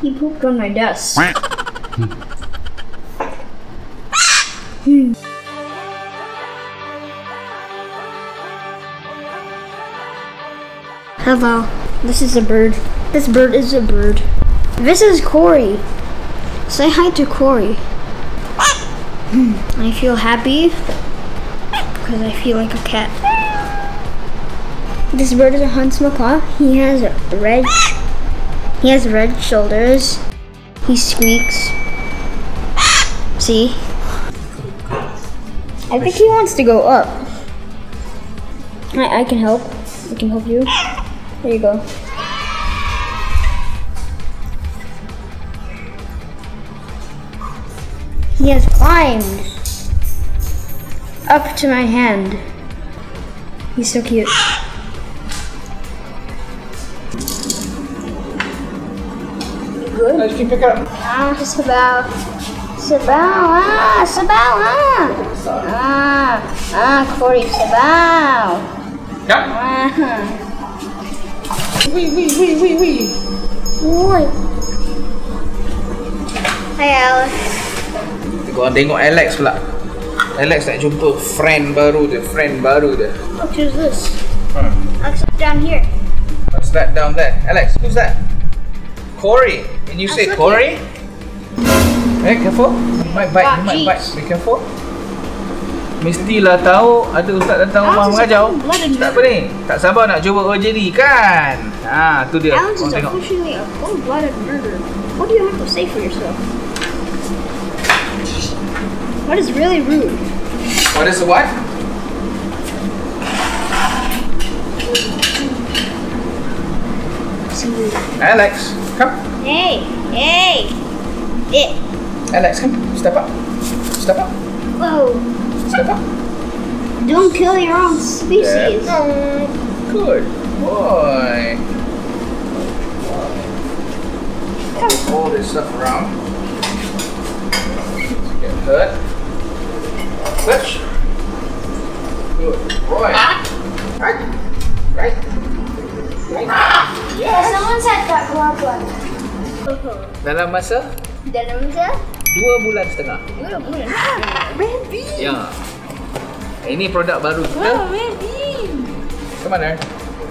He pooped on my desk. Hello. This is a bird. This bird is a bird. This is Cory. Say hi to Cory. I feel happy because I feel like a cat. This bird is a Sun Macaw. He has red shoulders. He squeaks. See? I think he wants to go up. I can help. I can help you. There you go. He has climbed up to my hand. He's so cute. Good. Let's keep it up. Ah, Cory, sabao. Yeah. Wee. What? Hi Alex. Kau tengok Alex pula. Alex nak jumpa friend baru dia. What is this? I'll start down here. I'll start down there. Alex, who's that? Cory. Can you say Cory? Eh, careful. You might bite. Be careful. Mestilah tahu ada ustaz datang rumah mengajau. Tak apa ni. Tak sabar nak cuba OJD kan. Ha, tu dia. Alex is officially a full-blooded murderer. What do you have to say for yourself? What is really rude? What is what? Alex, come. Hey. It. Alex, come. Step up. Whoa. Don't kill your own species. Good boy. Come. Hold this stuff around. Get hurt. Clutch. Good boy. Right. Yes. Someone said that problem. Dalam masa? 2.5 bulan. Red bean. Ya. Ini produk baru kita. Red bean. Ke mana?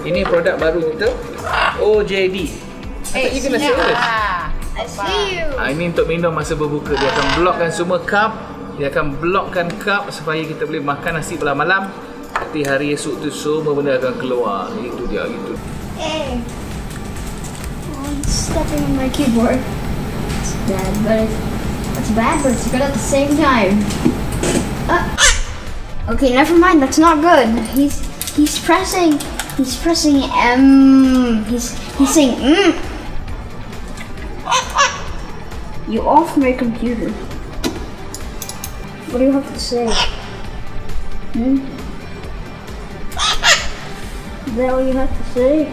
Ini produk baru kita. OJD. You kena serious. I see you. Ini untuk minum masa berbuka. Dia akan blokkan semua cup. Dia akan blokkan cup supaya kita boleh makan nasi belah malam. Nanti hari esok tu semua benda akan keluar. Itu dia gitu. Hey. I'm stepping on my keyboard. It's bad, but it's good at the same time. Okay, never mind. That's not good. He's pressing M. He's saying M. You off my computer. What do you have to say? Is that all you have to say?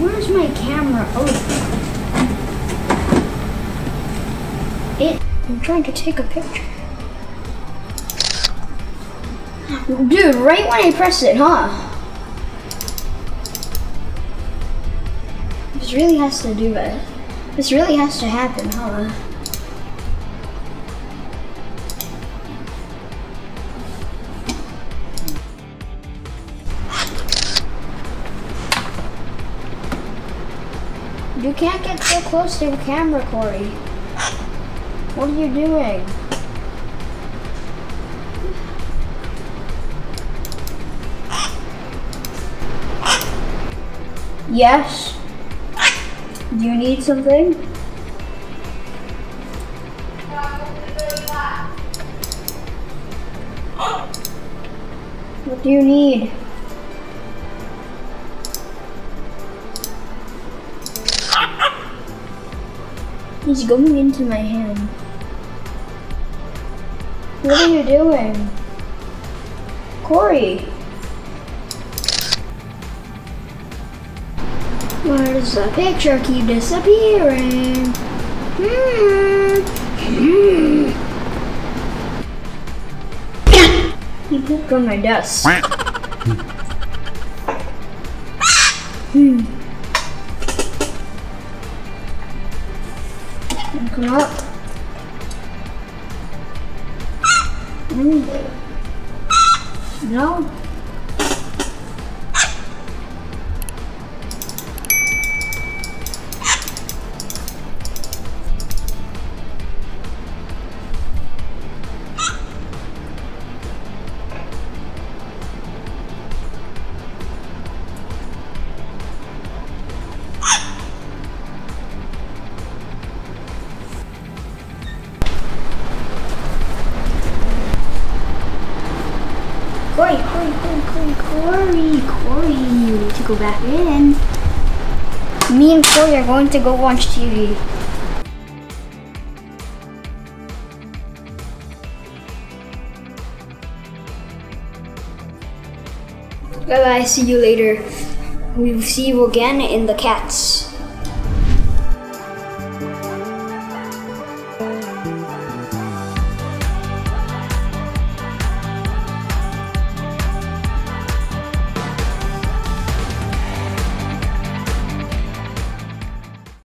Where's my camera? Oh. I'm trying to take a picture. Dude, right when I pressed it, huh? This really has to do that. This really has to happen, huh? You can't get so close to the camera, Cory. What are you doing? Yes? Do you need something? What do you need? He's going into my hand. What are you doing? Cory! Where does the picture keep disappearing? He pooped on my desk. Come up. No. Cory, you need to go back in. Me and Cory are going to go watch TV. Bye bye, see you later. We'll see you again in the cats.